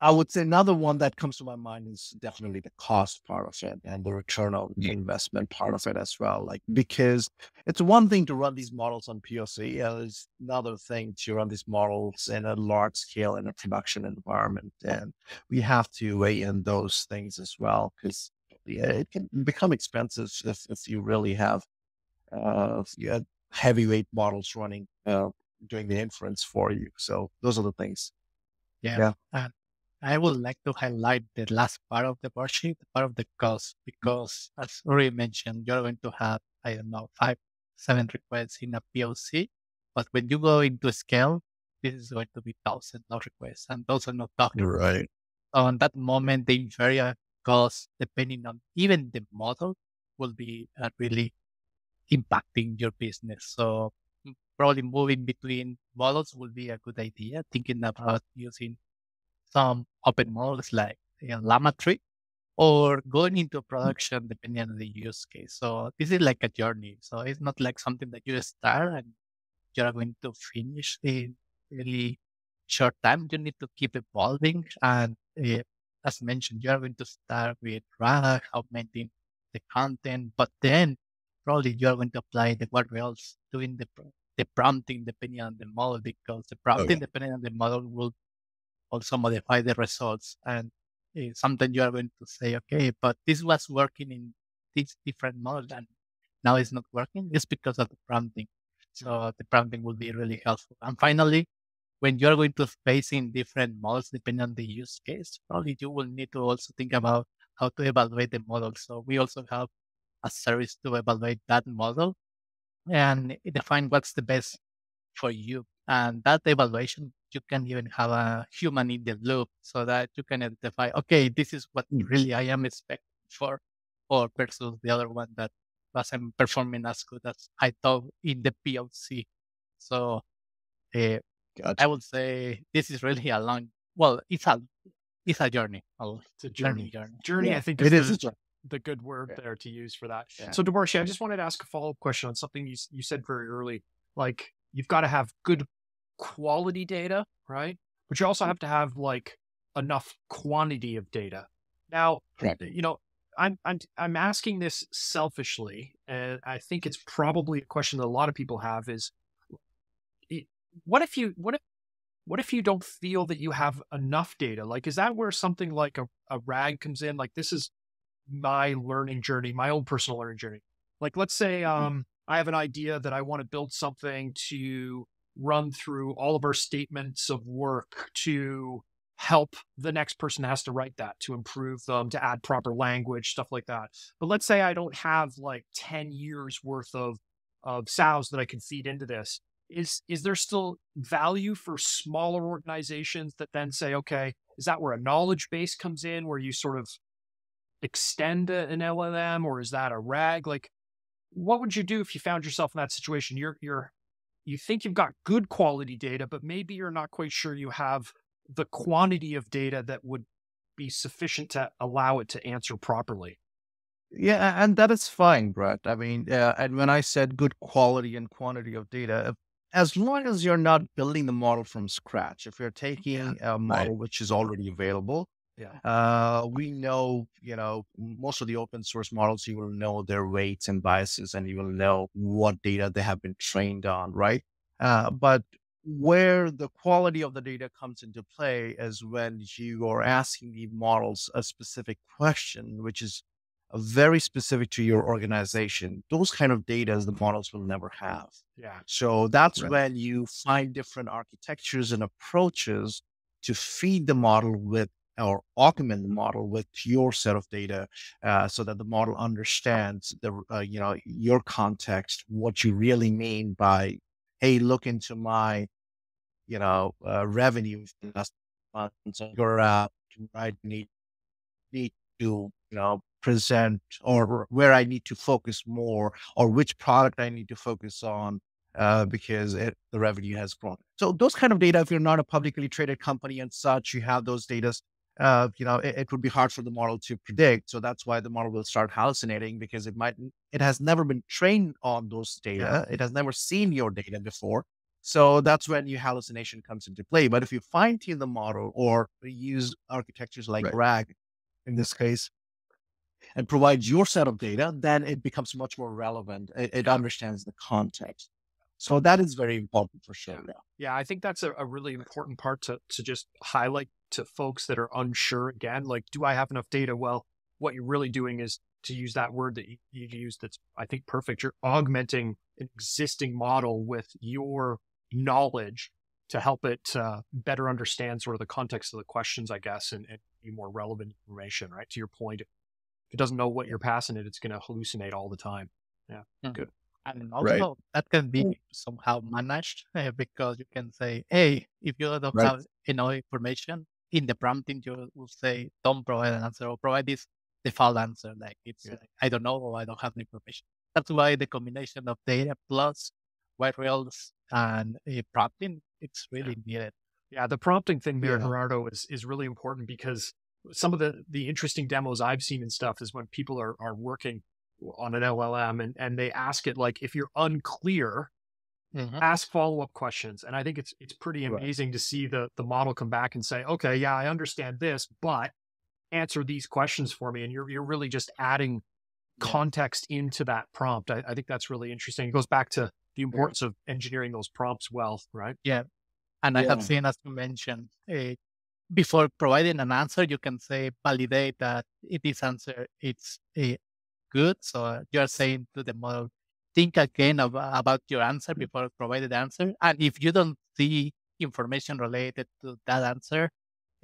I would say another one that comes to my mind is definitely the cost part of it and the return on investment part of it as well. Like, because it's one thing to run these models on POC, and it's another thing to run these models in a large scale in a production environment. And we have to weigh in those things as well, because it can become expensive if you really have heavyweight models running, doing the inference for you. So those are the things. Yeah. I would like to highlight the last part of the worksheet, part of the cost, because as already mentioned, you're going to have, I don't know, 5-7 requests in a POC. But when you go into scale, this is going to be thousands of requests, and those are not documents. Right. So on that moment, the inferior cost, depending on even the model, will be really impacting your business. So probably moving between models will be a good idea, thinking about using some open models like Llama 3 or going into production depending on the use case. So this is like a journey. So it's not like something that you start and you're going to finish in really short time. You need to keep evolving. And as mentioned, you're going to start with RAG, augmenting the content, but then probably you're going to apply the guardrails, doing the prompting depending on the model, because the prompting depending on the model will also modify the results. And sometimes you are going to say, okay, but this was working in this different model and now it's not working. It's because of the prompting. So the prompting will be really helpful. And finally, when you're going to space in different models, depending on the use case, probably you will need to also think about how to evaluate the model. So we also have a service to evaluate that model and define what's the best for you. And that evaluation, you can even have a human in the loop so that you can identify, okay, this is what really I am expecting for, or versus the other one that wasn't performing as good as I thought in the POC. So I would say this is really a long, well, it's a It's a journey. It's a journey. Journey, yeah. I think is the good word there to use for that. Yeah. So Deborshi, I just wanted to ask a follow-up question on something you said very early. Like, you've got to have good quality data, right? But you also have to have like enough quantity of data. Now, you know, I'm asking this selfishly, and I think it's probably a question that a lot of people have is, what if you don't feel that you have enough data? Like, is that where something like a RAG comes in? Like, this is my learning journey, my own personal learning journey. Like, let's say I have an idea that I want to build something to run through all of our statements of work to help the next person that has to write that, to improve them, to add proper language, stuff like that. But let's say I don't have like 10 years worth of sows that I can feed into this. Is there still value for smaller organizations that then say, okay, is that where a knowledge base comes in, where you sort of extend an LLM, or is that a RAG? Like, what would you do if you found yourself in that situation? You think you've got good quality data, but maybe you're not quite sure you have the quantity of data that would be sufficient to allow it to answer properly. Yeah, and that is fine, Brett. I mean, and when I said good quality and quantity of data, as long as you're not building the model from scratch, if you're taking a model which is already available, we know, you know, most of the open source models, you will know their weights and biases, and you will know what data they have been trained on, right? But where the quality of the data comes into play is when you are asking the models a specific question, which is very specific to your organization. Those kind of data the models will never have. Yeah. So that's when you find different architectures and approaches to feed the model with, or augment the model with, your set of data, so that the model understands the, you know, your context, what you really mean by, hey, look into my, you know, revenue last month, or I need to, you know, present, or where I need to focus more, or which product I need to focus on, because the revenue has grown. So those kind of data, if you're not a publicly traded company and such, you have those data, you know, it would be hard for the model to predict. So that's why the model will start hallucinating, because it has never been trained on those data. It has never seen your data before. So that's when your hallucination comes into play. But if you fine tune the model, or use architectures like RAG in this case, and provide your set of data, then it becomes much more relevant. It understands the context. So that is very important for sure. Yeah, I think that's a really important part to just highlight to folks that are unsure again. Like, do I have enough data? Well, what you're really doing is, to use that word that you use, that's, I think, perfect. You're augmenting an existing model with your knowledge to help it better understand sort of the context of the questions, I guess, and be more relevant information, right? To your point, if it doesn't know what you're passing it, it's going to hallucinate all the time. Yeah, good. And also that can be somehow managed, because you can say, hey, if you don't have enough information in the prompting, you will say, don't provide an answer, or provide this default answer. Like, it's like, I don't know, or I don't have the information. That's why the combination of data plus white rails and prompting, it's really needed. Yeah, the prompting thing there, Gerardo, is really important, because some of the interesting demos I've seen and stuff is when people are working on an LLM and they ask it, like, if you're unclear, ask follow-up questions. And I think it's pretty amazing to see the model come back and say, okay, yeah, I understand this, but answer these questions for me. And you're really just adding context into that prompt. I think that's really interesting. It goes back to the importance of engineering those prompts well, right? Yeah. And I have seen, as you mentioned, before providing an answer, you can say, validate that this answer, it's a good. So you're saying to the model, think again about your answer before provided answer. And if you don't see information related to that answer,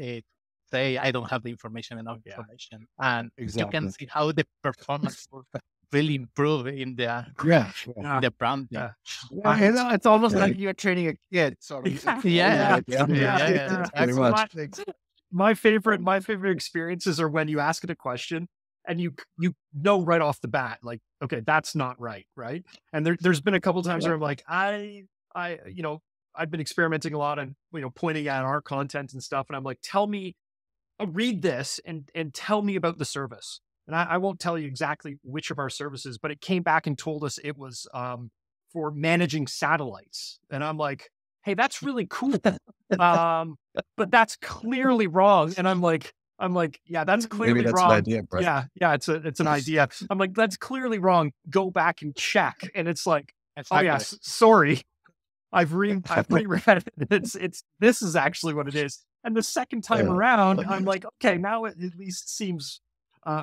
say, I don't have the information, enough information. And you can see how the performance will really improve in the prompt. Yeah. Yeah, it's almost like you're training a kid. Sort of. Pretty much. My favorite experiences are when you ask it a question, and you know right off the bat, like, okay, that's not right? And there's been a couple of times where I'm like, I you know, I've been experimenting a lot and, you know, pointing at our content and stuff, and I'm like, tell me read this and tell me about the service. And I won't tell you exactly which of our services, but it came back and told us it was for managing satellites. And I'm like, hey, that's really cool. But that's clearly wrong. And I'm like, yeah, that's clearly maybe that's wrong. An idea, Brett. Yeah, it's an idea. I'm like, that's clearly wrong. Go back and check. And it's like, exactly. Oh yeah, sorry. I've reread it. This is actually what it is. And the second time around, I'm like, okay, now it at least seems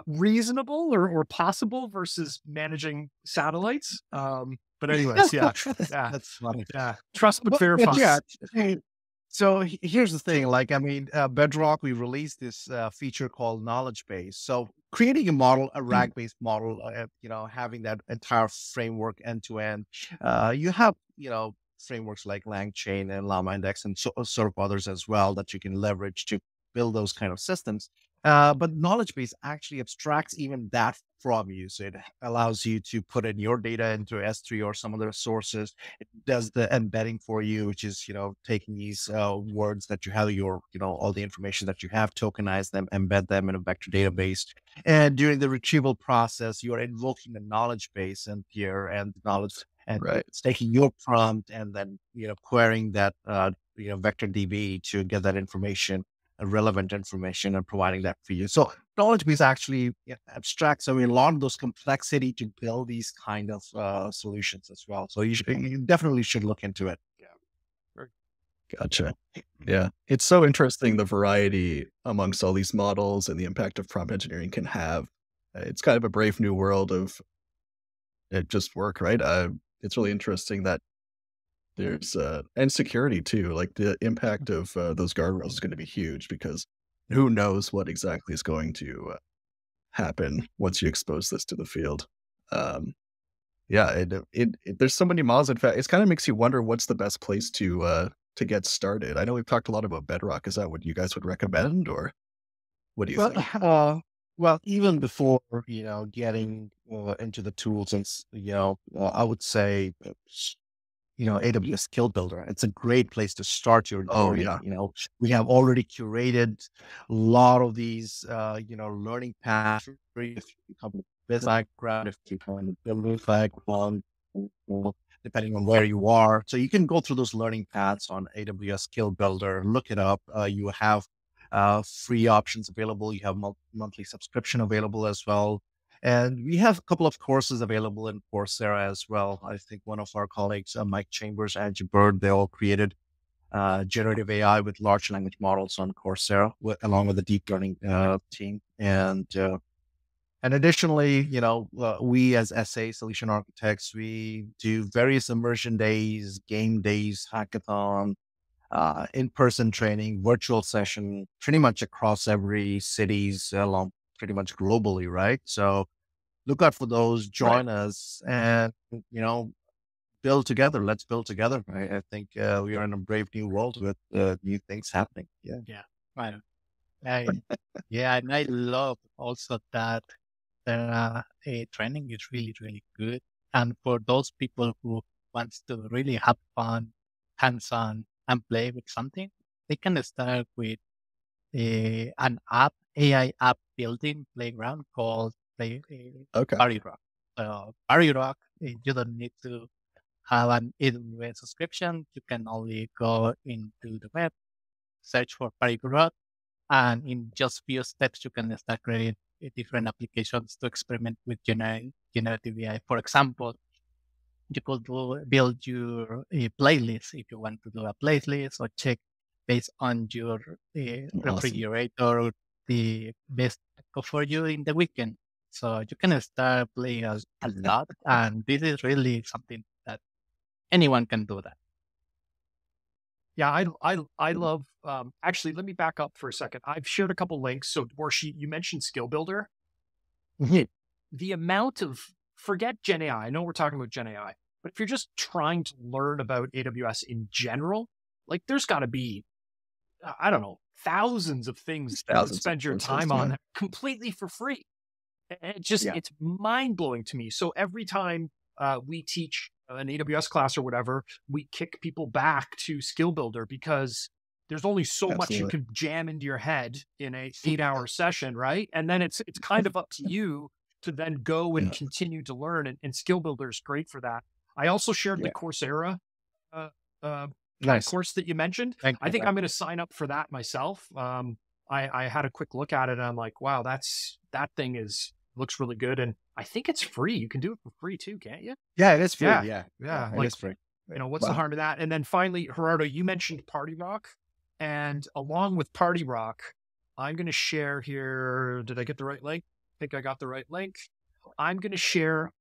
reasonable or possible versus managing satellites. But anyways, yeah. That's funny. Yeah. Trust but verify. Yeah. So here's the thing, Bedrock, we released this feature called knowledge base. So creating a model, a RAG-based model, having that entire framework end to end, you have, frameworks like Langchain and LlamaIndex and sort of others as well that you can leverage to build those kind of systems. But knowledge base actually abstracts even that from you. So it allows you to put in your data into S3 or some other sources. It does the embedding for you, which is, taking these words that you have, all the information that you have, tokenize them, embed them in a vector database. And during the retrieval process, you are invoking the knowledge base in here and the knowledge. And it's taking your prompt and then, querying that, vector DB to get that information, relevant information, and providing that for you. So knowledge base actually abstracts a lot of those complexity to build these kind of solutions as well. So you definitely should look into it. Yeah. Gotcha. Yeah. It's so interesting, the variety amongst all these models and the impact of prompt engineering can have. It's kind of a brave new world of it just work, right? It's really interesting that there's, and security too, like the impact of those guardrails is going to be huge, because who knows what exactly is going to happen once you expose this to the field. There's so many models. In fact, it kind of makes you wonder what's the best place to get started. I know we've talked a lot about Bedrock. Is that what you guys would recommend, or what do you think? Well, even before, getting into the tools and, I would say, AWS Skill Builder. It's a great place to start your journey. Yeah. We have already curated a lot of these, learning paths. If you come from a business background, if you come from a building background, depending on where you are. So you can go through those learning paths on AWS Skill Builder, look it up. You have free options available. You have monthly subscription available as well. And we have a couple of courses available in Coursera as well. I think one of our colleagues, Mike Chambers, Angie Bird, they all created generative AI with large language models on Coursera, along with the deep learning team. And additionally, we as SA solution architects, we do various immersion days, game days, hackathon, in-person training, virtual session, pretty much across every cities along pretty much globally, right? So look out for those, join us, and, build together. Let's build together. Right? I think we are in a brave new world with new things happening. Yeah. Yeah. Right. And I love also that a training is really, really good. And for those people who wants to really have fun, hands-on, and play with something, they can start with an app, AI app building playground called Party Rock. Party Rock, you don't need to have an AWS subscription. You can only go into the web, search for Party Rock, and in just few steps, you can start creating different applications to experiment with generative AI. For example, you could build your playlist if you want to do a playlist, or check based on your refrigerator the best for you in the weekend. So you can start playing a lot, and this is really something that anyone can do that. Yeah, I love, actually, let me back up for a second. I've shared a couple links. So Deborshi, you mentioned Skill Builder. The amount of, forget GenAI, I know we're talking about GenAI, but if you're just trying to learn about AWS in general, like there's got to be, I don't know, thousands of things to spend your time on completely for free. It just, it's mind blowing to me. So every time we teach an AWS class or whatever, we kick people back to Skill Builder because There's only so Absolutely. Much you can jam into your head in a 8-hour session, right? And then it's kind of up to you to then go and continue to learn. And Skill Builder is great for that. I also shared the Coursera course that you mentioned. I think I'm going to sign up for that myself. I had a quick look at it and I'm like, wow, that thing looks really good. And I think it's free. You can do it for free too, can't you? Yeah, it is free. Yeah. It is free. You know, what's the harm of that? And then finally, Gerardo, you mentioned Party Rock. And along with Party Rock, I'm going to share here. Did I get the right link? I think I got the right link. I'm going to share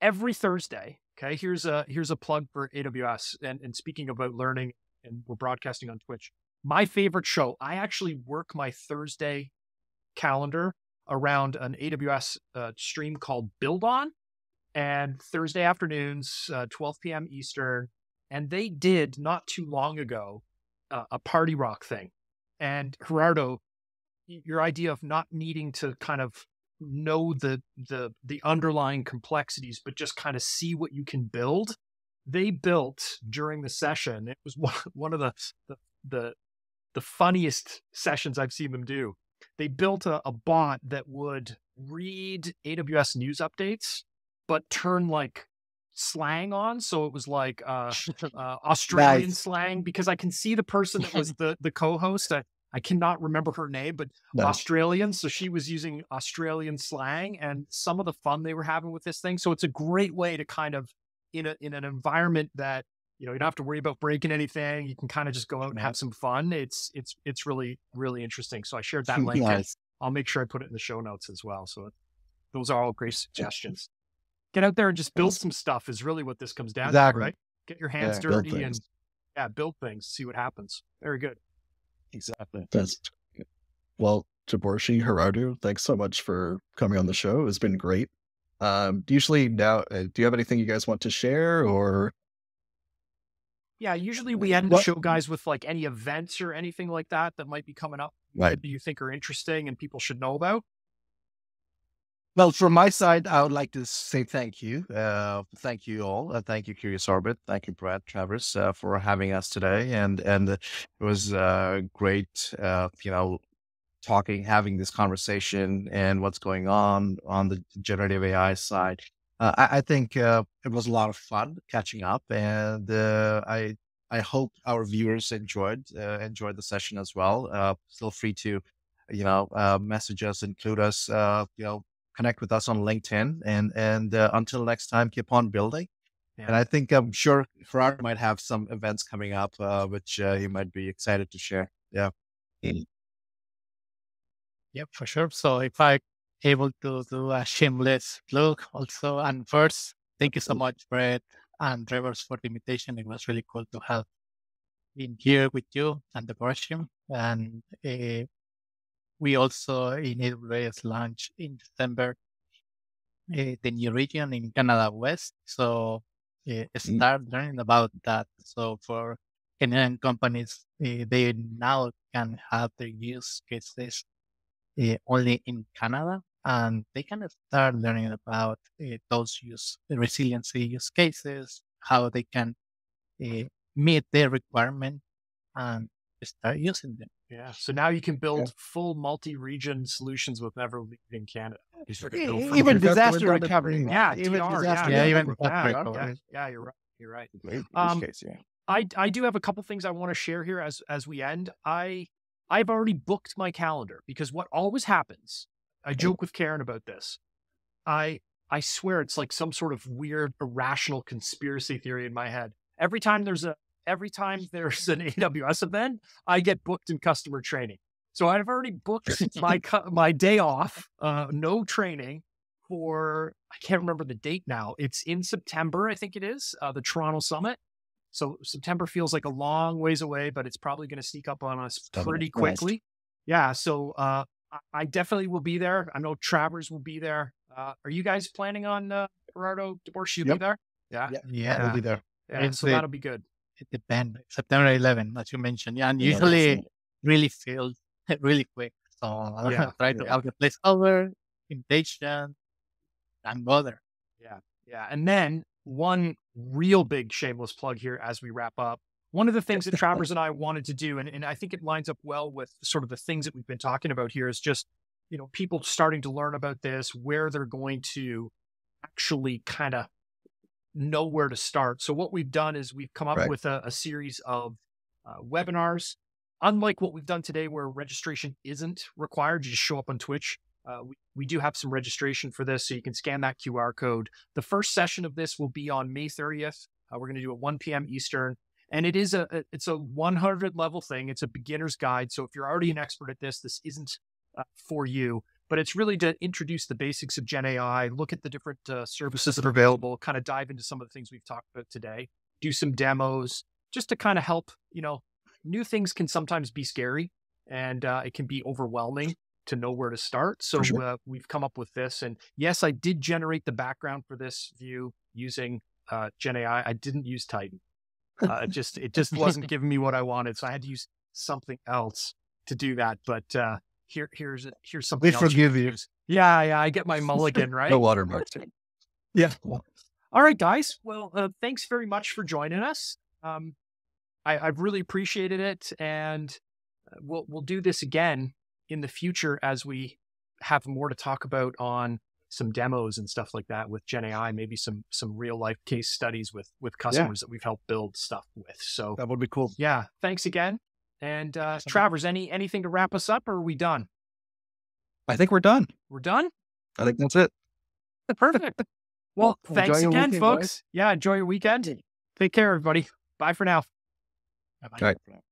every Thursday. Okay, here's a plug for AWS. And speaking about learning, and we're broadcasting on Twitch, my favorite show, I actually work my Thursday calendar around an AWS stream called Build On, and Thursday afternoons, 12 p.m. Eastern. And they did not too long ago, a Party Rock thing. And Gerardo, your idea of not needing to kind of know the underlying complexities, but just kind of see what you can build. They built during the session. It was one of the funniest sessions I've seen them do. They built a bot that would read AWS news updates, but turn like slang on. So it was like Australian slang, because I can see the person that was the co-host. I cannot remember her name, but Australian. So she was using Australian slang and some of the fun they were having with this thing. So it's a great way to kind of, in an environment that, you know, you don't have to worry about breaking anything. You can kind of just go out and have some fun. It's really, really interesting. So I shared that link. I'll make sure I put it in the show notes as well. So those are all great suggestions. Get out there and just build some stuff is really what this comes down to, right? Get your hands dirty and build things, see what happens. Very good. Exactly. Well, Deborshi, Gerardo, thanks so much for coming on the show. It's been great. Usually now, do you have anything you guys want to share or? Yeah, usually we end the show, guys, with like any events or anything like that might be coming up that you think are interesting and people should know about. Well, from my side, I would like to say thank you. Thank you all. Thank you, Curious Orbit. Thank you, Brad, Travis, for having us today. And it was great, having this conversation and what's going on the generative AI side. I think it was a lot of fun catching up. And I hope our viewers enjoyed the session as well. Feel free to, message us, include us, connect with us on LinkedIn, and until next time, keep on building. Yeah. And I think I'm sure Gerardo might have some events coming up, which he might be excited to share. Yeah. Yep, for sure. So if I'm able to do a shameless plug also, and first, thank you so much, Brett and Travers, for the invitation. It was really cool to have been here with you and the Deborshi. And we also in AWS launch in December, the new region in Canada West. So start learning about that. So for Canadian companies, they now can have their use cases only in Canada, and they can start learning about those resiliency use cases, how they can meet their requirement and start using them. Yeah. So now you can build full multi-region solutions with never leaving Canada. Even disaster recovery. Yeah. Even disaster. Yeah. You're right. I do have a couple things I want to share here as we end. I've already booked my calendar, because what always happens, I joke with Karen about this. I swear it's like some sort of weird, irrational conspiracy theory in my head. Every time there's an AWS event, I get booked in customer training. So I've already booked my day off, no training for, I can't remember the date now. It's in September, I think it is, the Toronto Summit. So September feels like a long ways away, but it's probably going to sneak up on us pretty quickly. Yeah, so I definitely will be there. I know Travers will be there. Are you guys planning on Gerardo, Deborshi, you'll be there? Yeah, we'll be there. Yeah, so that'll be good. It depends. September 11, as you mentioned. Yeah, and usually really filled really quick. So I try to have the place over, invitation, and bother. Yeah. And then one real big shameless plug here as we wrap up. One of the things that Travers and I wanted to do, and I think it lines up well with sort of the things that we've been talking about here, is just, you know, people starting to learn about this, where they're going to actually kind of know where to start. So what we've done is we've come up with a series of webinars. Unlike what we've done today where registration isn't required, you just show up on Twitch. We do have some registration for this, so you can scan that QR code. The first session of this will be on May 30th. We're going to do it 1 p.m. Eastern. And it is it's a 100 level thing. It's a beginner's guide. So if you're already an expert at this, this isn't for you. But it's really to introduce the basics of GenAI, look at the different services that are available, kind of dive into some of the things we've talked about today, do some demos, just to kind of help, you know, new things can sometimes be scary and it can be overwhelming to know where to start. So we've come up with this. And yes, I did generate the background for this view using GenAI. I didn't use Titan. It just wasn't giving me what I wanted. So I had to use something else to do that. But here's something else. We forgive you. Yeah, yeah. I get my mulligan, right? No watermark. Yeah. All right, guys. Well, thanks very much for joining us. I've really appreciated it. And we'll do this again in the future as we have more to talk about on some demos and stuff like that with GenAI, maybe some real life case studies with customers that we've helped build stuff with. So that would be cool. Yeah. Thanks again. And Travers, anything to wrap us up, or are we done? I think we're done. We're done? I think that's it. Perfect. Well, thanks again, weekend, folks. Guys. Yeah. Enjoy your weekend. Take care, everybody. Bye for now. Bye-bye. All right.